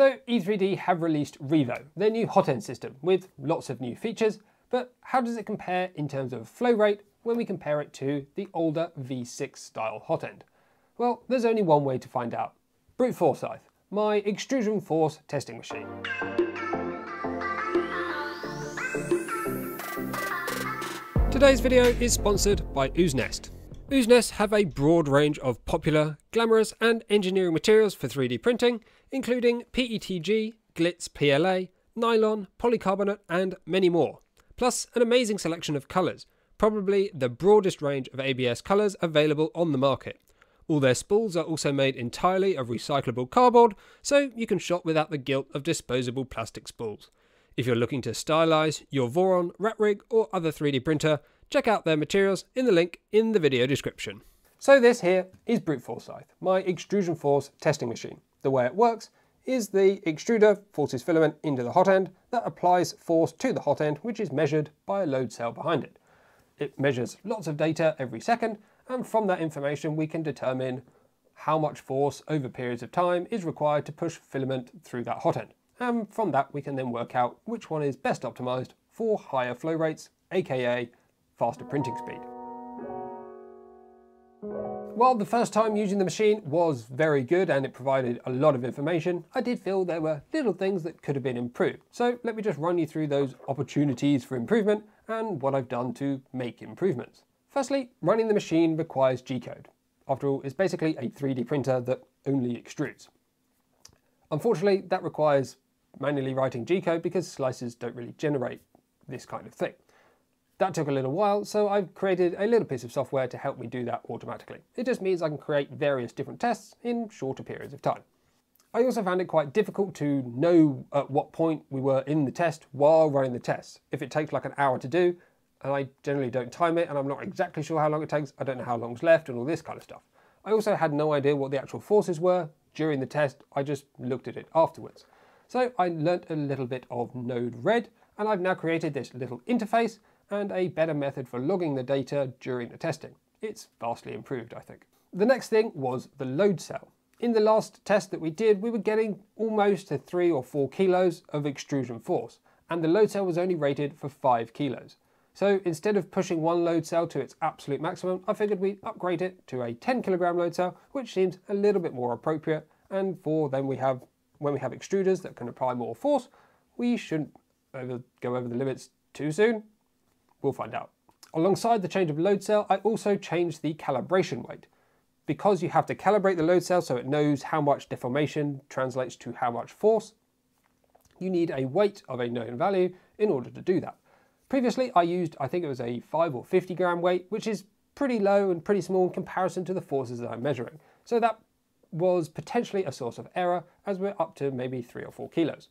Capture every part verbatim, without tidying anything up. So E three D have released Revo, their new hot end system with lots of new features, but how does it compare in terms of flow rate when we compare it to the older V six style hot end? Well, there's only one way to find out. Brute Forsythe, my extrusion force testing machine. Today's video is sponsored by Ooznest. Ooznest have a broad range of popular, glamorous and engineering materials for three D printing, including P E T G, Glitz P L A, nylon, polycarbonate and many more, plus an amazing selection of colours, probably the broadest range of A B S colours available on the market. All their spools are also made entirely of recyclable cardboard, so you can shop without the guilt of disposable plastic spools. If you're looking to stylise your Voron, Rat Rig or other three D printer, check out their materials in the link in the video description. So this here is Brute Forsythe, my extrusion force testing machine. The way it works is the extruder forces filament into the hot end that applies force to the hot end, which is measured by a load cell behind it. It measures lots of data every second, and from that information we can determine how much force over periods of time is required to push filament through that hot end. And from that we can then work out which one is best optimised for higher flow rates, aka faster printing speed. While the first time using the machine was very good and it provided a lot of information, I did feel there were little things that could have been improved. So let me just run you through those opportunities for improvement and what I've done to make improvements. Firstly, running the machine requires G-code. After all, it's basically a three D printer that only extrudes. Unfortunately, that requires manually writing G-code because slices don't really generate this kind of thing. That took a little while, so I've created a little piece of software to help me do that automatically. It just means I can create various different tests in shorter periods of time. I also found it quite difficult to know at what point we were in the test while running the test. If it takes like an hour to do, and I generally don't time it, and I'm not exactly sure how long it takes, I don't know how long's left, and all this kind of stuff. I also had no idea what the actual forces were during the test, I just looked at it afterwards. So I learnt a little bit of Node-RED, and I've now created this little interface and a better method for logging the data during the testing. It's vastly improved, I think. The next thing was the load cell. In the last test that we did, we were getting almost to three or four kilos of extrusion force, and the load cell was only rated for five kilos. So instead of pushing one load cell to its absolute maximum, I figured we'd upgrade it to a ten kilogram load cell, which seems a little bit more appropriate. And for then we have, when we have extruders that can apply more force, we shouldn't over, go over the limits too soon. We'll find out. Alongside the change of load cell, I also changed the calibration weight. Because you have to calibrate the load cell so it knows how much deformation translates to how much force, you need a weight of a known value in order to do that. Previously I used, I think it was a five or fifty gram weight, which is pretty low and pretty small in comparison to the forces that I'm measuring. So that was potentially a source of error as we're up to maybe three or four kilos.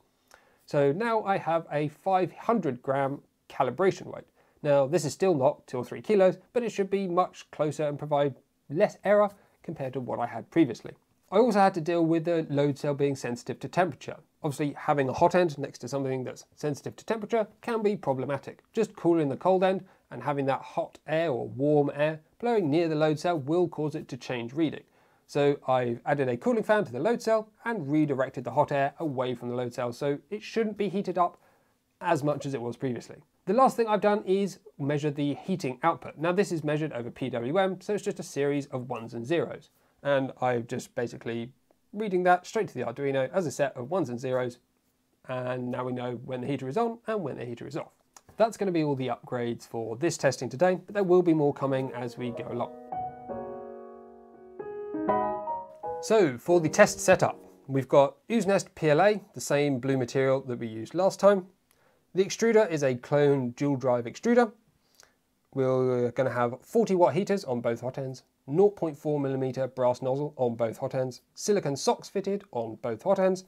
So now I have a five hundred gram calibration weight. Now this is still not two or three kilos, but it should be much closer and provide less error compared to what I had previously. I also had to deal with the load cell being sensitive to temperature. Obviously having a hot end next to something that's sensitive to temperature can be problematic. Just cooling the cold end and having that hot air or warm air blowing near the load cell will cause it to change reading. So I've added a cooling fan to the load cell and redirected the hot air away from the load cell so it shouldn't be heated up as much as it was previously. The last thing I've done is measure the heating output. Now this is measured over P W M, so it's just a series of ones and zeros. And I'm just basically reading that straight to the Arduino as a set of ones and zeros, and now we know when the heater is on and when the heater is off. That's going to be all the upgrades for this testing today, but there will be more coming as we go along. So for the test setup, we've got Ooznest P L A, the same blue material that we used last time. The extruder is a clone dual drive extruder. We're going to have forty watt heaters on both hot ends, zero point four millimeter brass nozzle on both hot ends, silicon socks fitted on both hot ends,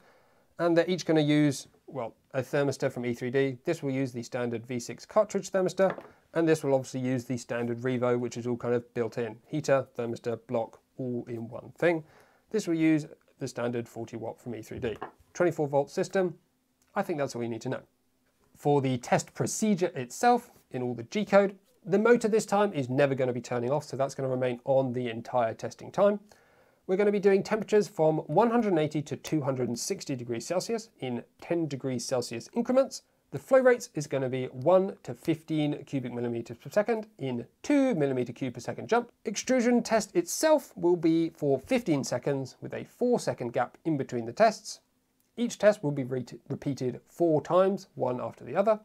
and they're each going to use, well, a thermistor from E three D. This will use the standard V six cartridge thermistor, and this will obviously use the standard Revo, which is all kind of built in. Heater, thermistor, block, all in one thing. This will use the standard forty watt from E three D. twenty-four volt system, I think that's all you need to know. For the test procedure itself, in all the G-code, the motor this time is never going to be turning off, so that's going to remain on the entire testing time. we're going to be doing temperatures from one hundred eighty to two hundred sixty degrees Celsius in ten degrees Celsius increments. The flow rates is going to be one to fifteen cubic millimeters per second in two millimeter cube per second jump. Extrusion test itself will be for fifteen seconds with a four second gap in between the tests. Each test will be re repeated four times, one after the other.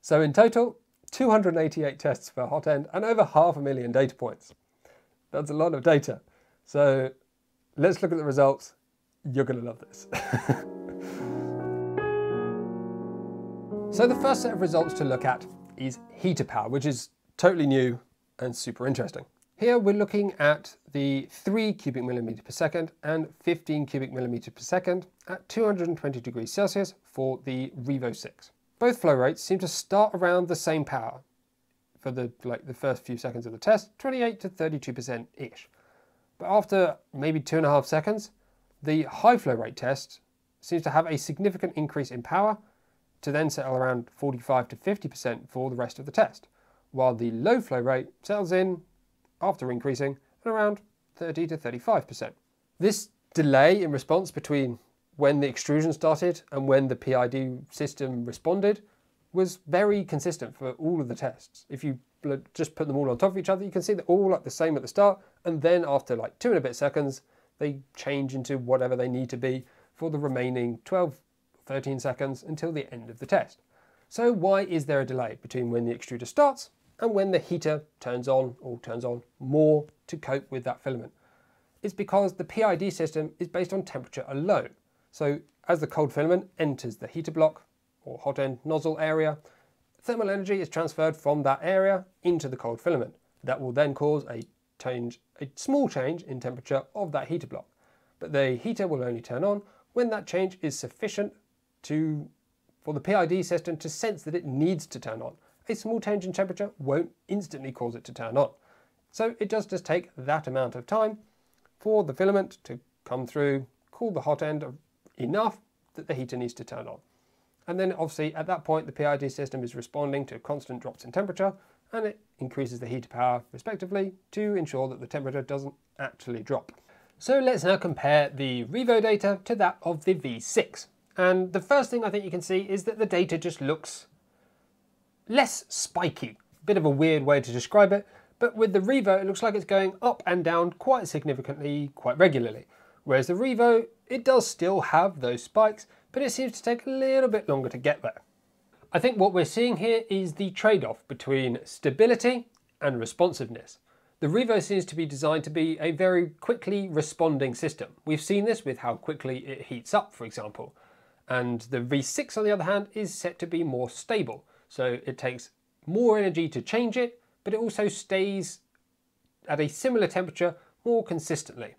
So in total, two hundred eighty-eight tests per hot end and over half a million data points. That's a lot of data. So let's look at the results. You're going to love this. So the first set of results to look at is heater power, which is totally new and super interesting. Here we're looking at the three cubic millimeter per second and fifteen cubic millimeters per second at two hundred twenty degrees Celsius for the Revo six. Both flow rates seem to start around the same power for the, like, the first few seconds of the test, twenty-eight to thirty-two percent ish. But after maybe two and a half seconds, the high flow rate test seems to have a significant increase in power to then settle around forty-five to fifty percent for the rest of the test, while the low flow rate settles in, after increasing, at around thirty to thirty-five percent. This delay in response between when the extrusion started and when the P I D system responded was very consistent for all of the tests. If you just put them all on top of each other, you can see they're all like the same at the start, and then after like two and a bit seconds, they change into whatever they need to be for the remaining twelve, thirteen seconds until the end of the test. So why is there a delay between when the extruder starts and when the heater turns on or turns on more to cope with that filament? It's because the P I D system is based on temperature alone. So as the cold filament enters the heater block or hot end nozzle area, thermal energy is transferred from that area into the cold filament. That will then cause a change, a small change in temperature of that heater block. But the heater will only turn on when that change is sufficient To, for the P I D system to sense that it needs to turn on. A small change in temperature won't instantly cause it to turn on. So it does just take that amount of time for the filament to come through, cool the hot end enough that the heater needs to turn on. And then obviously at that point the P I D system is responding to constant drops in temperature, and it increases the heater power respectively to ensure that the temperature doesn't actually drop. So let's now compare the Revo data to that of the V six. And the first thing I think you can see is that the data just looks less spiky. Bit of a weird way to describe it, but with the Revo, it looks like it's going up and down quite significantly, quite regularly. Whereas the Revo, it does still have those spikes, but it seems to take a little bit longer to get there. I think what we're seeing here is the trade-off between stability and responsiveness. The Revo seems to be designed to be a very quickly responding system. We've seen this with how quickly it heats up, for example. And the V six, on the other hand, is set to be more stable. So it takes more energy to change it, but it also stays at a similar temperature more consistently.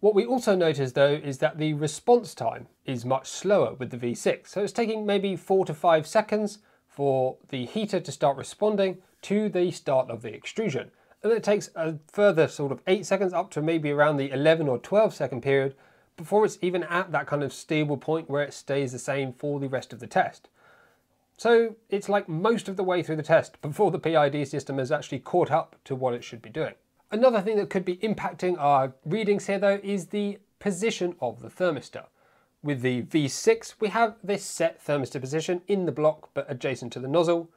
What we also notice, though, is that the response time is much slower with the V six. So it's taking maybe four to five seconds for the heater to start responding to the start of the extrusion. And it takes a further sort of eight seconds up to maybe around the eleven or twelve second period before it's even at that kind of stable point where it stays the same for the rest of the test. So it's like most of the way through the test before the P I D system has actually caught up to what it should be doing. Another thing that could be impacting our readings here, though, is the position of the thermistor. With the V six, we have this set thermistor position in the block but adjacent to the nozzle,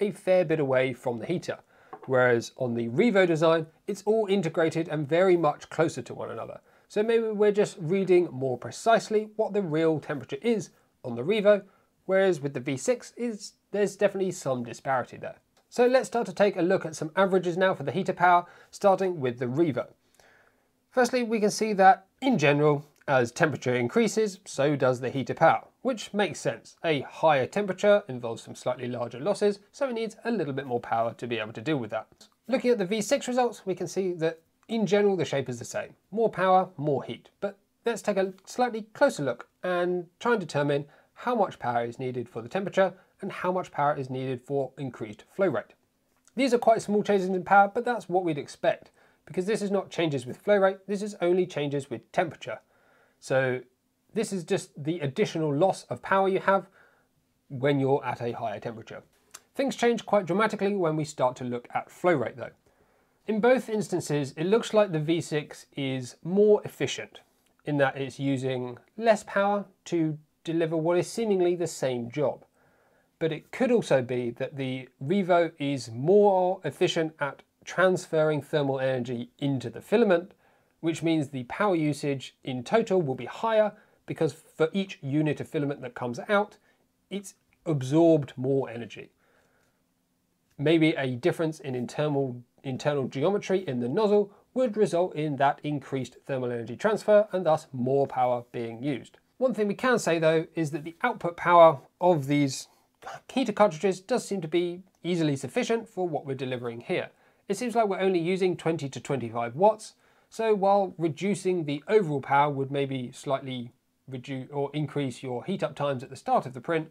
a fair bit away from the heater. Whereas on the Revo design, it's all integrated and very much closer to one another. So maybe we're just reading more precisely what the real temperature is on the Revo, whereas with the V six, is there's definitely some disparity there. So let's start to take a look at some averages now for the heater power, starting with the Revo. Firstly, we can see that in general, as temperature increases, so does the heater power, which makes sense. A higher temperature involves some slightly larger losses, so it needs a little bit more power to be able to deal with that. Looking at the V six results, we can see that in general, the shape is the same. More power, more heat. But let's take a slightly closer look and try and determine how much power is needed for the temperature and how much power is needed for increased flow rate. These are quite small changes in power, but that's what we'd expect because this is not changes with flow rate. This is only changes with temperature. So this is just the additional loss of power you have when you're at a higher temperature. Things change quite dramatically when we start to look at flow rate, though. In both instances, it looks like the V six is more efficient in that it's using less power to deliver what is seemingly the same job. But it could also be that the Revo is more efficient at transferring thermal energy into the filament, which means the power usage in total will be higher because for each unit of filament that comes out, it's absorbed more energy. Maybe a difference in internal, internal geometry in the nozzle would result in that increased thermal energy transfer and thus more power being used. One thing we can say though is that the output power of these heater cartridges does seem to be easily sufficient for what we're delivering here. It seems like we're only using twenty to twenty-five watts, so while reducing the overall power would maybe slightly reduce or increase your heat up times at the start of the print,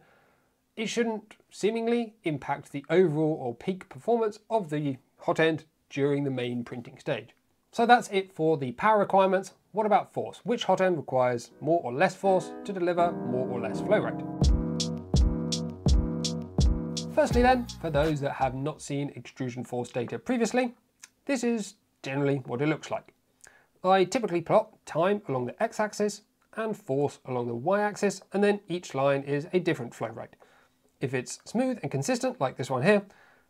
it shouldn't seemingly impact the overall or peak performance of the hot end during the main printing stage. So that's it for the power requirements. What about force? Which hot end requires more or less force to deliver more or less flow rate? Firstly then, for those that have not seen extrusion force data previously, this is generally what it looks like. I typically plot time along the x-axis and force along the y-axis, and then each line is a different flow rate. If it's smooth and consistent, like this one here,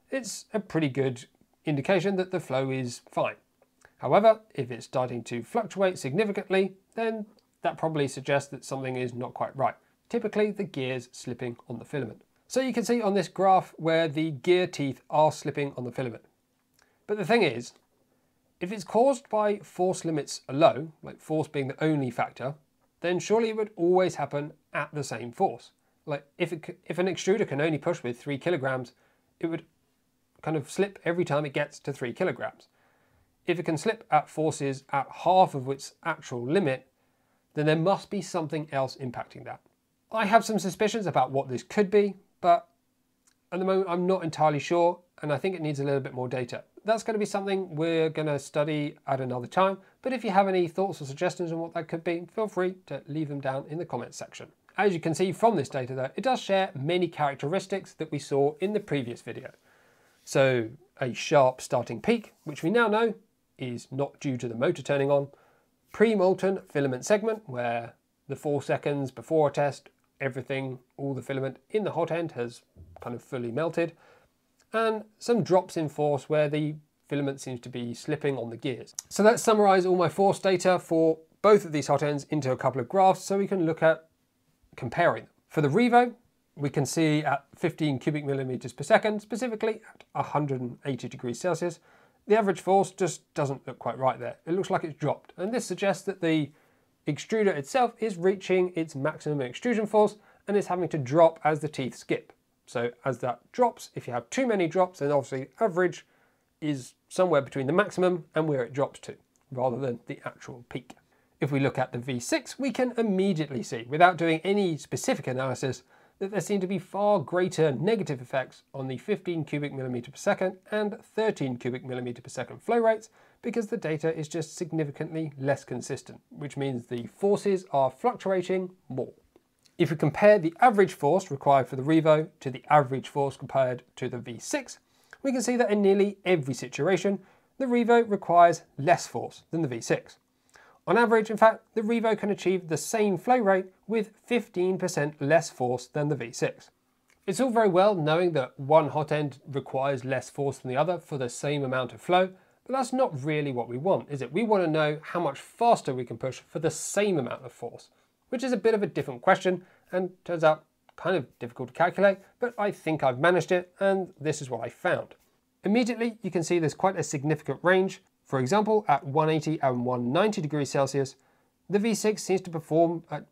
it's a pretty good indication that the flow is fine. However, if it's starting to fluctuate significantly, then that probably suggests that something is not quite right. Typically, the gear's slipping on the filament. So you can see on this graph where the gear teeth are slipping on the filament. But the thing is, if it's caused by force limits alone, like force being the only factor, then surely it would always happen at the same force. Like if, it, if an extruder can only push with three kilograms, it would kind of slip every time it gets to three kilograms. If it can slip at forces at half of its actual limit, then there must be something else impacting that. I have some suspicions about what this could be, but at the moment I'm not entirely sure, and I think it needs a little bit more data. That's going to be something we're going to study at another time, but if you have any thoughts or suggestions on what that could be, feel free to leave them down in the comments section. As you can see from this data though, it does share many characteristics that we saw in the previous video. So a sharp starting peak, which we now know is not due to the motor turning on, pre-molten filament segment where the four seconds before a test everything, all the filament in the hot end has kind of fully melted, and some drops in force where the filament seems to be slipping on the gears. So let's summarize all my force data for both of these hot ends into a couple of graphs so we can look at comparing them. For the Revo, we can see at fifteen cubic millimeters per second, specifically at one hundred eighty degrees Celsius, the average force just doesn't look quite right there. It looks like it's dropped, and this suggests that the extruder itself is reaching its maximum extrusion force and is having to drop as the teeth skip. So as that drops, if you have too many drops, then obviously the average is somewhere between the maximum and where it drops to, rather than the actual peak. If we look at the V six, we can immediately see, without doing any specific analysis, that there seem to be far greater negative effects on the fifteen cubic millimeter per second and thirteen cubic millimeter per second flow rates, because the data is just significantly less consistent, which means the forces are fluctuating more. If we compare the average force required for the Revo to the average force compared to the V six, we can see that in nearly every situation, the Revo requires less force than the V six. On average, in fact, the Revo can achieve the same flow rate with fifteen percent less force than the V six. It's all very well knowing that one hot end requires less force than the other for the same amount of flow, but that's not really what we want, is it? We want to know how much faster we can push for the same amount of force, which is a bit of a different question and turns out kind of difficult to calculate, but I think I've managed it and this is what I found. Immediately, you can see there's quite a significant range. For example, at one eighty and one ninety degrees Celsius, the V six seems to perform at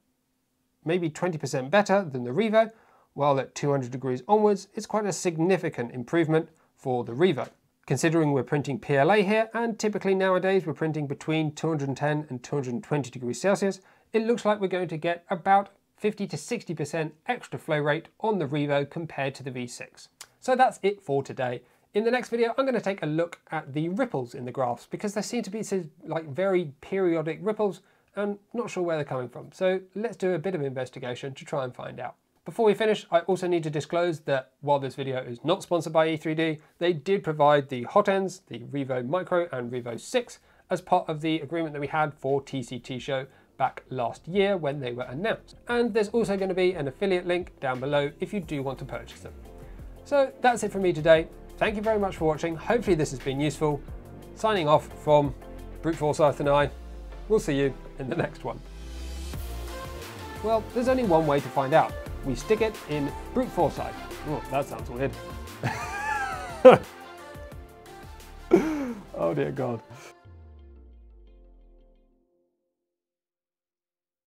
maybe twenty percent better than the Revo, while at two hundred degrees onwards, it's quite a significant improvement for the Revo. Considering we're printing P L A here, and typically nowadays we're printing between two hundred ten and two hundred twenty degrees Celsius, it looks like we're going to get about fifty to sixty percent extra flow rate on the Revo compared to the V six. So that's it for today. In the next video, I'm going to take a look at the ripples in the graphs because there seem to be like very periodic ripples and not sure where they're coming from. So let's do a bit of investigation to try and find out. Before we finish, I also need to disclose that while this video is not sponsored by E three D, they did provide the hot ends, the Revo Micro and Revo six, as part of the agreement that we had for T C T Show back last year when they were announced. And there's also going to be an affiliate link down below if you do want to purchase them. So that's it from me today. Thank you very much for watching. Hopefully this has been useful. Signing off from Brute Forsythe and I. We'll see you in the next one. Well, there's only one way to find out. We stick it in Brute Forsythe. Oh, that sounds weird. Oh dear God.